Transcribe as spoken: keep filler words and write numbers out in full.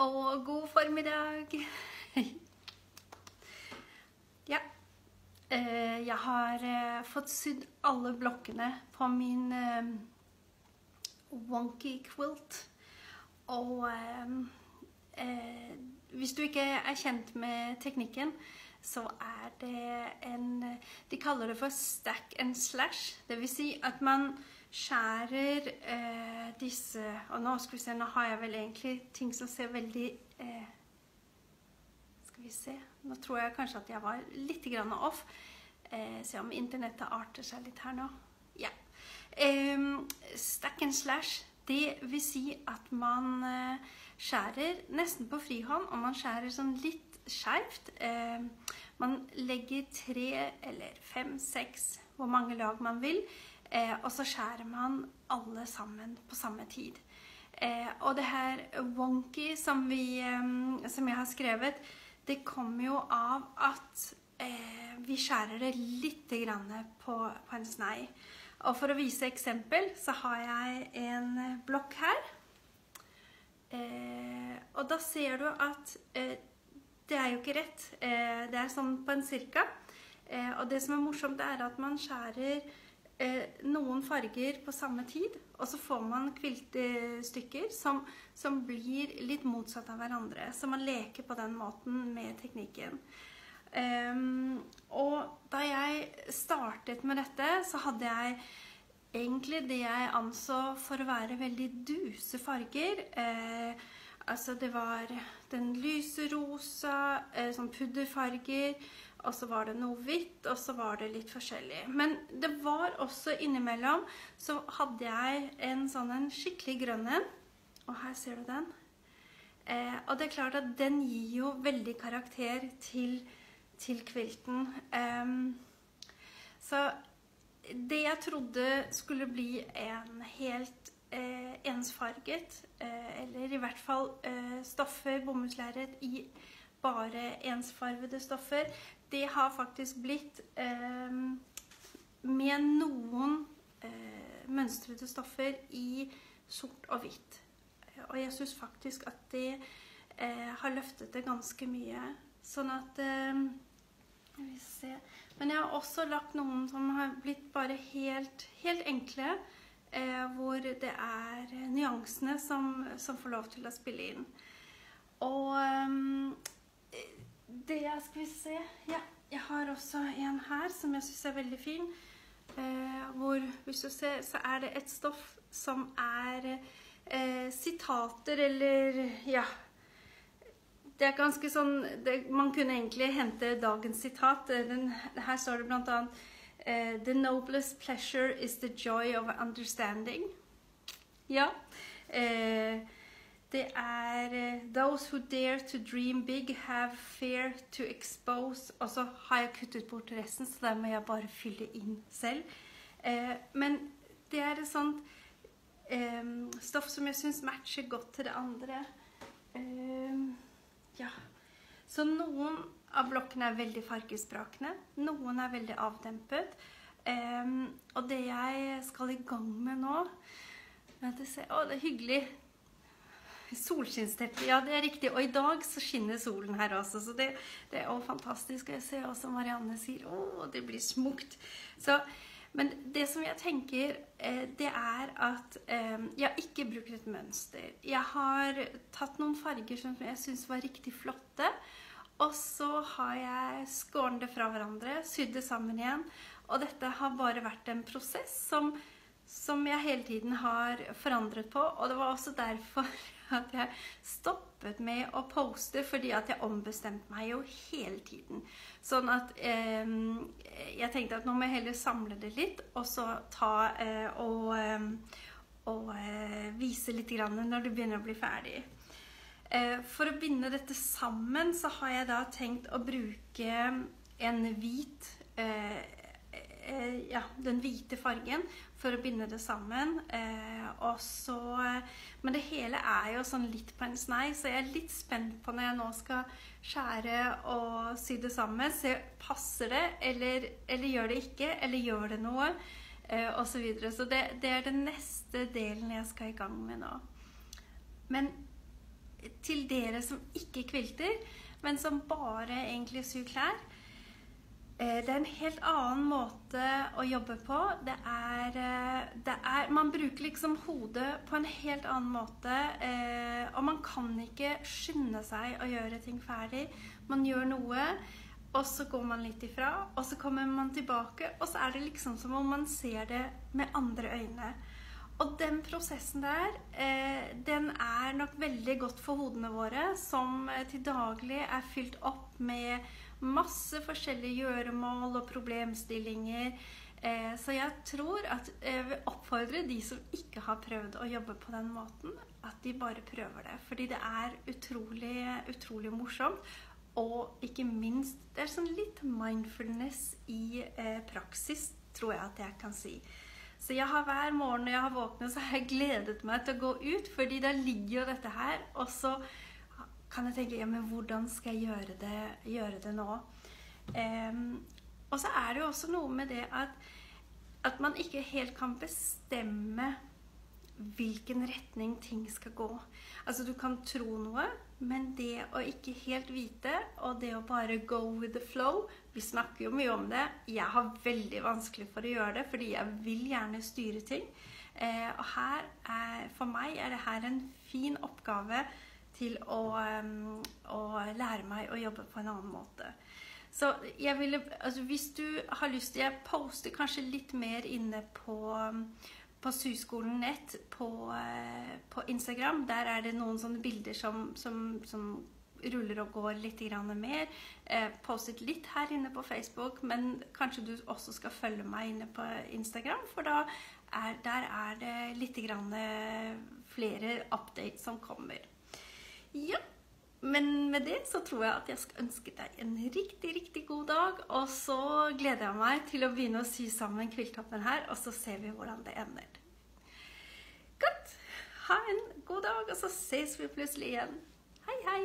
og god formiddag! Ja, jeg har fått sydd alle blokkene på min wonky quilt. Og hvis du ikke er kjent med teknikken, så er det en, de kaller det for stack and slash. Det vil si at man skjærer eh, disse, og nå skal vi se, nå har jeg vel egentlig ting som ser veldig, eh, skal vi se, nå tror jeg kanskje at jeg var litt grann off. Eh, se om internettet arter seg litt her nå. Ja. Eh, stack and slash, det vil si at man eh, skjærer nesten på frihånd, og man skjærer sånn litt skjevt. Eh, man legger tre eller fem, seks, hvor mange lag man vil, eh, og så skjærer man alle sammen på samme tid. Eh, og det her wonky som, vi, eh, som jeg har skrevet, det kommer jo av at eh, vi skjærer det litt grann på, på en snei. Og for å vise eksempel så har jeg en blokk her. Eh, og da ser du at eh, det er jo ikke rett. Det er sånn på en cirka. Og det som er morsomt er at man skjærer noen farger på samme tid, og så får man kviltestykker som, som blir litt motsatt av hverandre. Så man leker på den måten med teknikken. Og da jeg startet med dette, så hadde jeg egentlig det jeg anså for å være veldig duse farger. Altså det var den lyse rosa, sånn pudderfarger, og så var det noe hvitt, og så var det litt forskjellig. Men det var også innimellom, så hadde jeg en sånn en skikkelig grønn en, og her ser du den. Eh, og det er klart at den gir jo veldig karakter til, til kvilten. Eh, så det jeg trodde skulle bli en helt Eh, ensfarget, eh, eller i hvert fall eh, stoffer, bomullslerret i bare ensfarvede stoffer, det har faktisk blitt eh, med noen eh, mønstrede stoffer i sort og hvitt. Og jeg synes faktisk at det eh, har løftet det ganske mye. Sånn at eh, jeg vil se. Men jeg har også lagt noen som har blitt bare helt, helt enkle, Eh, hvor det er nyansene som, som får lov til å spille inn. Og um, det jeg skal se, ja, jeg har også en her som jeg synes er veldig fin, eh, hvor hvis du ser, så er det et stoff som er eh, sitater eller, ja, det er ganske sånn, det, man kunne egentlig hente dagens sitat. Den, her står det blant annet, Uh, the noblest pleasure is the joy of understanding. Ja. Uh, det er uh, those who dare to dream big have fear to expose. Og så har jeg kuttet bort resten, så der må jeg bare fylle inn selv. Uh, men det er et sånt um, stoff som jeg synes matcher godt til det andre. Uh, ja. Så noen av blokkene er veldig fargesprakende, noen er veldig avdempet. Um, og det jeg skal i gang med nå, men det, ser, å, det er hyggelig. Solskinnsteppe, ja det er riktig. Og i dag så skinner solen her også, så det, det er fantastisk. Jeg ser også Marianne sier, å det blir smukt. Så, men det som jeg tenker, eh, det er at eh, jeg ikke bruker et mønster. Jeg har tatt noen farger som jeg synes var riktig flotte, og så har jeg skåret det fra hverandre, sydd det sammen igjen. Og dette har bare vært en prosess som, som jeg hele tiden har forandret på. Og det var også derfor at jeg stoppet med å poste, fordi at jeg ombestemte meg jo hele tiden. Sånn at eh, jeg tenkte at nå må jeg heller samle det litt, og så ta eh, og, og eh, vise litt grann når du begynner å bli ferdig. For å binde dette sammen så har jeg da tenkt å bruke en hvit, eh, eh, ja, den hvite fargen for å binde det sammen. Eh, og så, men det hele er jo sånn litt på en snei, så jeg er litt spent på når jeg nå skal skjære og sy det sammen. Se, passer det, eller, eller gjør det ikke, eller gjør det noe, eh, og så videre. Så det, det er den neste delen jeg skal i gang med nå. Men til dere som ikke kvilter, men som bare egentlig syr klær. Det er en helt annen måte å jobbe på. Det er, det er, man bruker liksom hodet på en helt annen måte, og man kan ikke skynde seg å gjøre ting ferdig. Man gjør noe, og så går man litt ifra, og så kommer man tilbake, og så er det liksom som om man ser det med andre øyne. Og den prosessen der, den er nok veldig godt for hodene våre, som til daglig er fylt opp med masse forskjellige gjøremål og problemstillinger. Så jeg tror at jeg vil oppfordre de som ikke har prøvd å jobbe på den måten, at de bare prøver det. Fordi det er utrolig, utrolig morsomt, og ikke minst, det er sånn litt mindfulness i praksis, tror jeg at jeg kan si. Så jeg har hver morgen når jeg har våknet, så har jeg gledet meg til å gå ut, fordi da ligger jo dette her, og så kan jeg tenke, ja, men hvordan skal jeg gjøre det, gjøre det nå? Um, og så er det jo også noe med det at, at man ikke helt kan bestemme hvilken retning ting skal gå. Altså, du kan tro noe, men det å ikke helt vite, og det å bare go with the flow, vi snakker jo mye om det. Jeg har veldig vanskelig for å gjøre det, fordi jeg vil gjerne styre ting. Eh, og her er, for meg er det her en fin oppgave til å, um, å lære meg å jobbe på en annen måte. Så jeg ville, altså hvis du har lyst til, jeg poster kanskje litt mer inne på um, på Syskolen nett, på, på Instagram, der er det noen sånne bilder som, som, som ruller og går litt grann mer. Eh, postet litt her inne på Facebook, men kanskje du også skal følge meg inne på Instagram, for da er, der er det litt grann flere updates som kommer. Ja, men med det så tror jeg at jeg skal ønske deg en riktig, riktig god dag, og så gleder jeg meg til å begynne å sy sammen kvilttoppen her, og så ser vi hvordan det ender. Godt! Ha en god dag, og så ses vi plutselig igjen. Hei, hei!